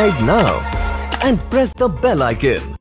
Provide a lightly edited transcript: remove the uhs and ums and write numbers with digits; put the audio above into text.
subscribe now and press the bell icon.